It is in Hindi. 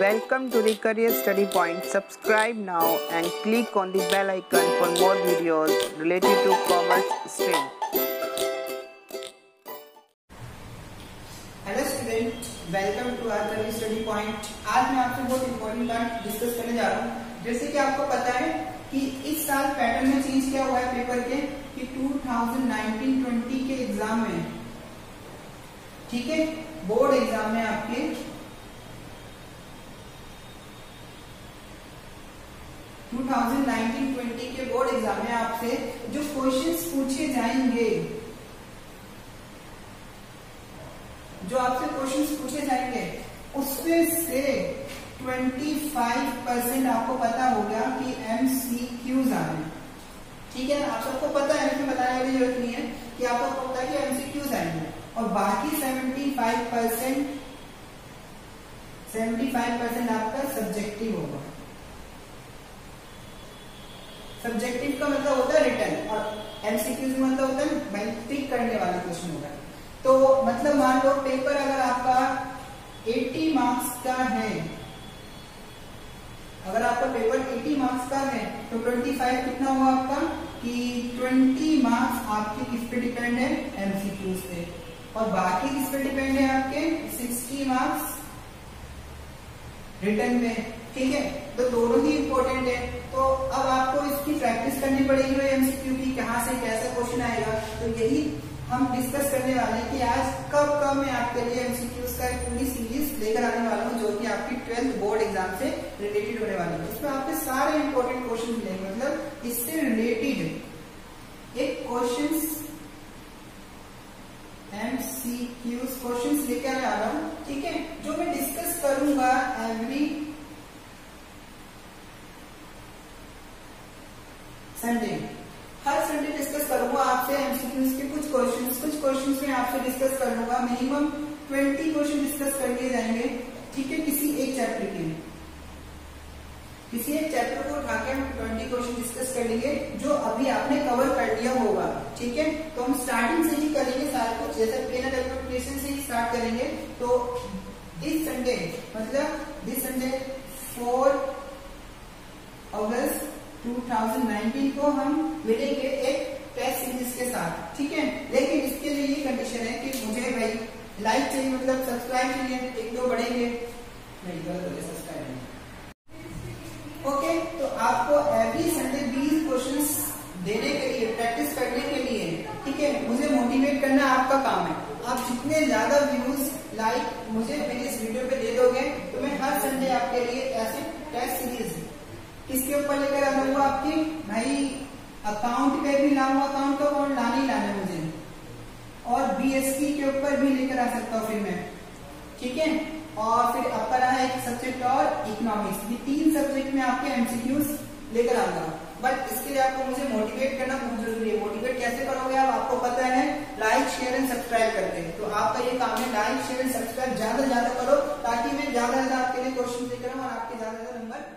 Welcome to the Career Study Point. Subscribe now and click on the bell icon for more videos related to commerce stream. Hello student, welcome to our career study point. आज मैं आपको बहुत इम्पोर्टेंट बात डिस्कस करने जा रहा हूँ। जैसे कि आपको पता है कि इस साल पैटर्न में चेंज क्या हुआ है पेपर के, कि 2019-20 के एग्जाम में, ठीक है, बोर्ड एग्जाम में आपके के बोर्ड एग्जाम में आपसे जो क्वेश्चंस पूछे जाएंगे उसमें से 25% आपको पता होगा कि MCQs आए, ठीक है। आप सबको पता है, इसमें बताने की जरूरत नहीं है कि आपको पता है कि MCQs आएंगे। और बाकी 75% आपका सब्जेक्टिव होगा। सब्जेक्टिव का मतलब होता है रिटर्न, और एमसीक्यूज मतलब होता है भाई टिक करने वाला क्वेश्चन होगा। तो मतलब मान लो पेपर अगर आपका 80 मार्क्स का है, अगर आपका पेपर 80 मार्क्स का है तो 25 कितना हुआ आपका, कि 20 मार्क्स आपके किस पे डिपेंड है, एमसीक्यूज पे। और बाकी किस पे डिपेंड है आपके, 60 मार्क्स रिटर्न में, ठीक है। तो दोनों ही इम्पोर्टेंट है। तो अब आपको इसकी प्रैक्टिस करनी पड़ेगी भाई एमसीक्यू की, कहाँ से कैसा क्वेश्चन आएगा। तो यही हम डिस्कस करने वाले हैं कि आज कब मैं आपके लिए एमसीक्यूज का एक पूरी सीरीज लेकर आने वाला हूँ, जो कि आपकी 12th बोर्ड एग्जाम से रिलेटेड होने वाली है। इसमें आपके सारे इम्पोर्टेंट क्वेश्चन मिलेंगे, मतलब इससे रिलेटेड एक क्वेश्चन एमसीक्यूज क्वेश्चन लेकर आ रहा हूँ, ठीक है, जो मैं डिस्कस करूंगा एवरी संडे। हर संडे डिस्कस करूंगा आपसे एमसीक्यूज के कुछ क्वेश्चंस में आपसे डिस्कस करूंगा। मिनिमम 20 क्वेश्चन डिस्कस करके जाएंगे, ठीक है। किसी एक चैप्टर को उठाकर हम 20 क्वेश्चन डिस्कस कर लेंगे जो अभी आपने कवर कर लिया होगा, ठीक है। तो हम स्टार्टिंग से ही करेंगे सारा कुछ, जैसे प्लेनर एल्गोरिथम से ही स्टार्ट करेंगे। तो दिस संडे 4 अगस्त 2019 को हम मिलेंगे एक टेस्ट सीरीज के साथ, ठीक है। लेकिन इसके लिए ये कंडीशन है कि मुझे भाई लाइक चाहिए, मतलब सब्सक्राइब चाहिए, 1-2 बढ़ेंगे, नहीं तो सब्सक्राइब। ओके, तो आपको एवरी संडे 20 क्वेश्चंस देने के लिए, प्रैक्टिस करने के लिए, ठीक है। मुझे मोटिवेट करना आपका काम है। आप जितने ज्यादा व्यूज, लाइक मुझे मेरे इस वीडियो पे दे दोगे तो मैं हर संडे आपके लिए ऐसे टेस्ट सीरीज इसके ऊपर लेकर आ रहा हूँ आपकी भाई। अकाउंट पे भी लाऊंगा, अकाउंट का बोर्ड लाना मुझे, और बीएससी के ऊपर भी लेकर आ सकता हूँ फिर मैं, ठीक है। और फिर अपर रहा एक सब्जेक्ट और इकोनॉमिक्स, ये 3 सब्जेक्ट में आपके एमसीक्यूज लेकर आऊंगा। बट इसके लिए आपको मुझे मोटिवेट करना बहुत जरूरी है। मोटिवेट कैसे करोगे आप, आपको पता है, लाइक शेयर एंड सब्सक्राइब करते हैं। तो आपका ये काम है, लाइक शेयर एंड सब्सक्राइब ज्यादा ज्यादा करो, ताकि मैं ज्यादा ज्यादा आपके लिए क्वेश्चन लेकर आऊँ और आपके ज्यादा ज्यादा नंबर